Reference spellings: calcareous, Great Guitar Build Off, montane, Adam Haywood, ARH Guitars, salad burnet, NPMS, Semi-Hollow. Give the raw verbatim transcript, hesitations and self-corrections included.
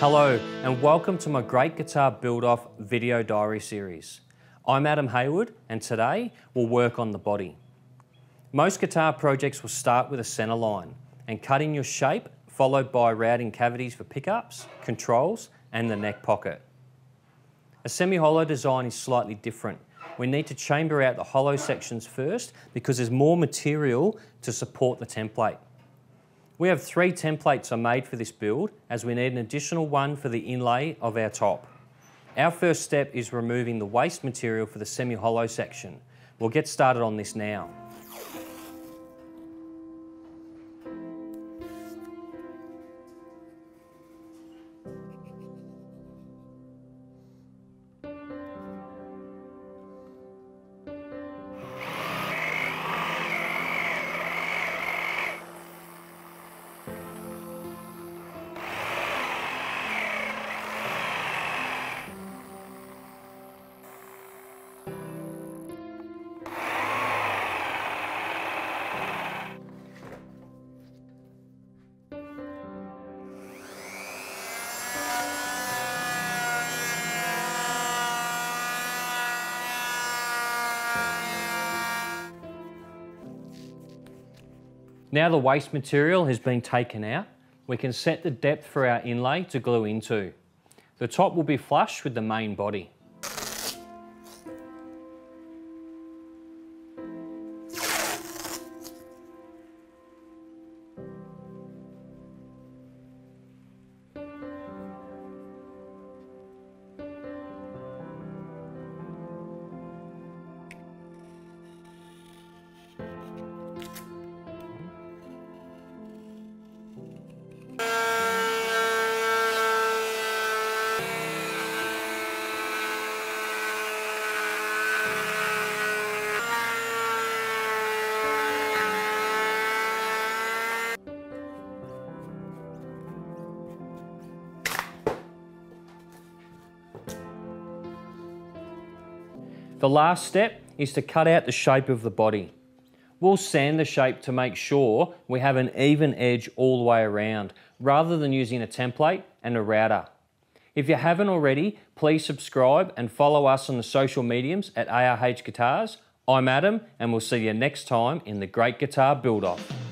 Hello and welcome to my Great Guitar Build-Off video diary series. I'm Adam Haywood and today we'll work on the body. Most guitar projects will start with a center line and cutting your shape followed by routing cavities for pickups, controls and the neck pocket. A semi-hollow design is slightly different. We need to chamber out the hollow sections first because there's more material to support the template. We have three templates I made for this build as we need an additional one for the inlay of our top. Our first step is removing the waste material for the semi-hollow section. We'll get started on this now. Now the waste material has been taken out, we can set the depth for our inlay to glue into. The top will be flush with the main body. The last step is to cut out the shape of the body. We'll sand the shape to make sure we have an even edge all the way around, rather than using a template and a router. If you haven't already, please subscribe and follow us on the social mediums at A R H Guitars. I'm Adam, and we'll see you next time in the Great Guitar Build-Off.